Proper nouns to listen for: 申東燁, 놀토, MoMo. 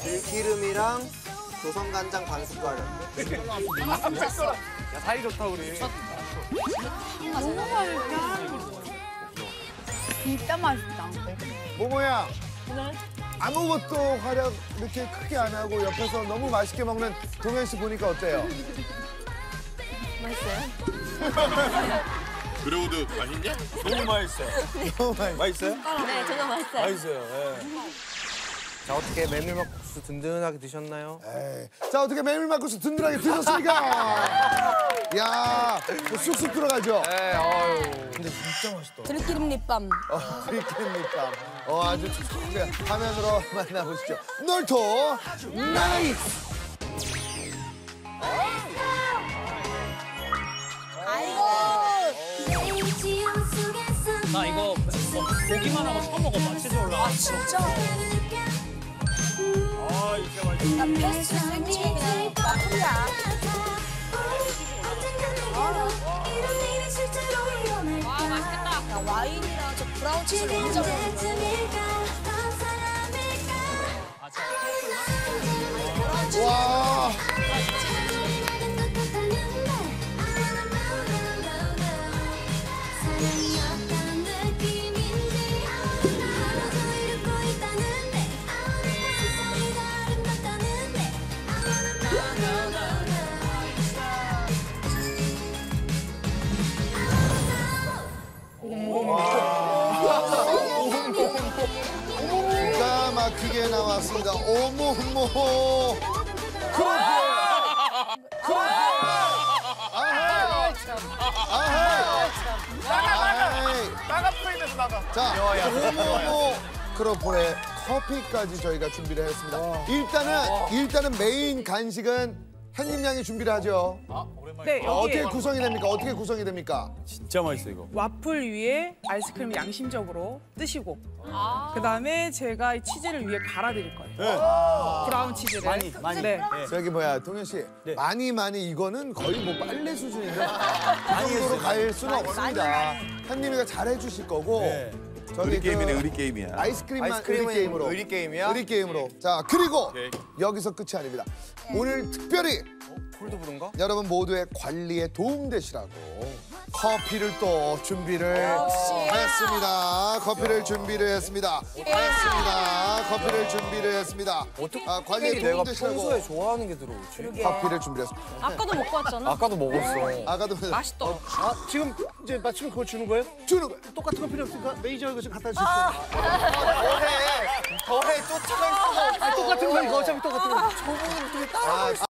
들기름이랑 조선간장 반 숟갈. 야, 사이 좋다 우리. 너무 맛있다. 진짜 맛있다. 모모야. 아무것도 활약 이렇게 크게 안 하고 옆에서 너무 맛있게 먹는 동현 씨 보니까 어때요? 맛있어요? 그래도 맛있냐? 너무 맛있어. 네. 너무 맛있어요? 네, 저도 맛있어요. 맛있어요. 네. 자, 어떻게 메밀막국수 든든하게 드셨나요? 에이. 자, 어떻게 메밀막국수 든든하게 드셨습니까? 이야, 쑥쑥 들어가죠? 네, 어유. 근데 진짜 맛있다. 들기름 립밤. 들기름 립밤. 아주 촉촉해. 화면으로 만나보시죠. 놀토 나이스! 나 이거 고기만 하고 처음 먹어봐. 치즈 올라와. 아, 진짜? 아, 이게 맛있어. 나 패스 생치면 빵이야. 와, 맛있겠다. 야, 와인이랑 저 브라운 치즈 진짜 맛있어. 와. 기가 막히게 나왔습니다. 오모모. 나가 프레임에서 나가. 자, 오모모 크로플에 커피까지 저희가 준비를 했습니다. 일단은 메인 간식은 한림 양이 준비를 하죠. 아, 네, 어떻게 구성이 됩니까? 어떻게 구성이 됩니까? 진짜 맛있어 이거. 와플 위에 아이스크림을 양심적으로 뜨시고, 그 다음에 제가 이 치즈를 위에 갈아드릴 거예요. 네. 브라운 치즈를. 많이. 네. 저기 뭐야, 동현 씨. 네. 많이 이거는 거의 뭐 빨래 수준인데 그 정도로 갈 수는 없습니다. 한림이가 잘해주실 거고. 네. 의리 게임이네, 의리 게임이야. 아이스크림만 의리 게임으로. 의리 게임이야? 의리 게임으로. 자, 그리고 오케이. 여기서 끝이 아닙니다. 오늘 특별히 콜드브루인가? 여러분 모두의 관리에 도움되시라고 커피를 또 준비를 했습니다. 어떻게 관리에 도움되시라고. 내가 평소에 좋아하는 게 들어오지. 커피를 준비했습니다. 아까도 먹고 왔잖아. 아까도 먹었어. 맛있다. 지금 이제 마침 그걸 주는 거예요? 주는 거예요. 똑같은 거 필요 없으니까 매니저 이거 지금 갖다 주세요. 더해 쫓아갈 수가 없어. 똑같은 거 이거 어차피 똑같은 거. 저분은 되게 따라가고 있어.